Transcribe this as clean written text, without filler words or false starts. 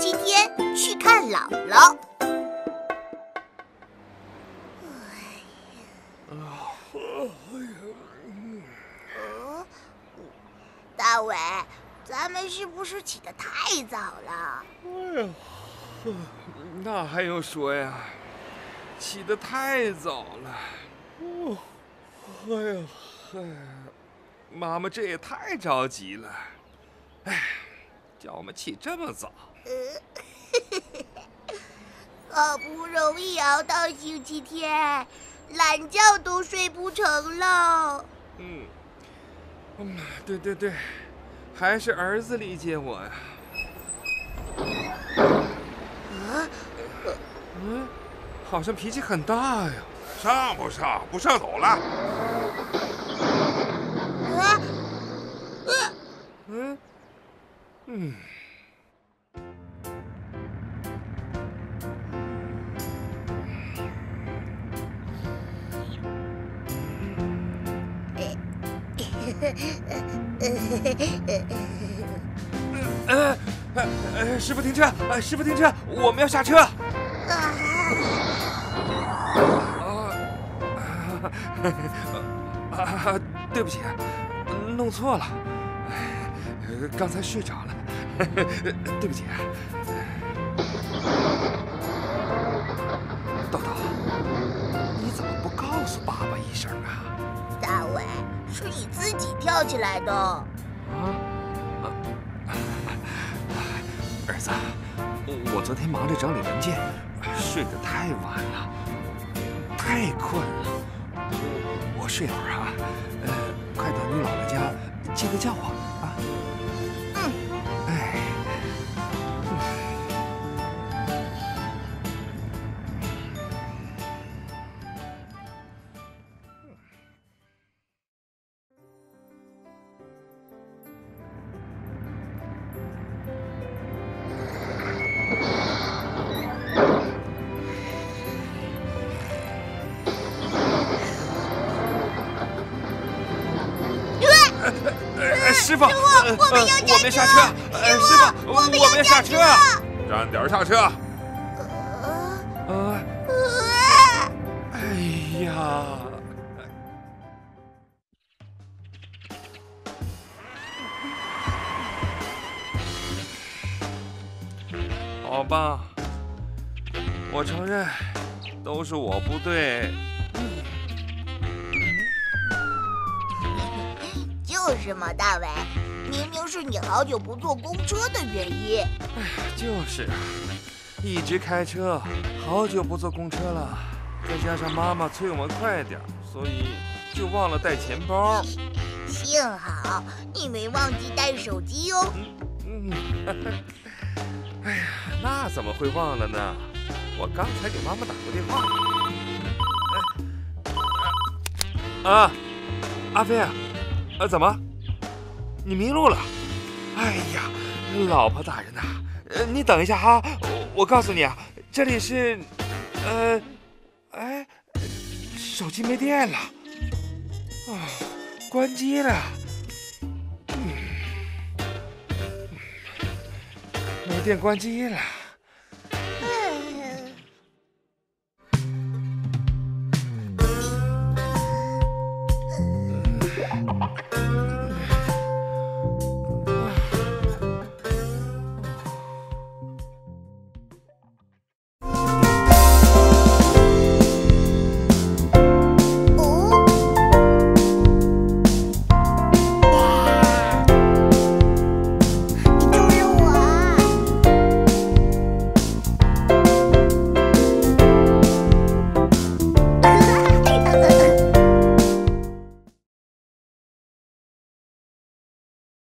星期天去看姥姥。大伟，咱们是不是起得太早了？哎呦，那还用说呀？起得太早了。哦，哎呦，妈妈这也太着急了。哎，叫我们起这么早。好不容易熬到星期天，懒觉都睡不成了。嗯。 嗯，对对对，还是儿子理解我呀。啊？嗯，好像脾气很大呀。上不上？不上走了。啊？嗯？嗯。 师傅停车！师傅停车！我们要下车。啊！对不起，弄错了，刚才睡着了，对不起。豆豆，你怎么不告诉爸爸一声啊？ 大伟，是你自己跳起来的。儿子，我昨天忙着整理文件，睡得太晚了，太困了。我睡会儿啊，快到你姥姥家，记得叫我啊。嗯。哎。师傅，我们下车。师傅，我们要下车。站点下车。哎呀！好吧，我承认，都是我不对。 就是嘛，大伟，明明是你好久不坐公车的原因。哎，就是啊，一直开车，好久不坐公车了，再加上妈妈催我们快点，所以就忘了带钱包。幸好你没忘记带手机哦。哎呀，那怎么会忘了呢？我刚才给妈妈打过电话。啊，阿飞啊！ 怎么？你迷路了？哎呀，老婆大人呐、你等一下哈，我告诉你啊，这里是，哎，手机没电了，啊，关机了。没电关机了。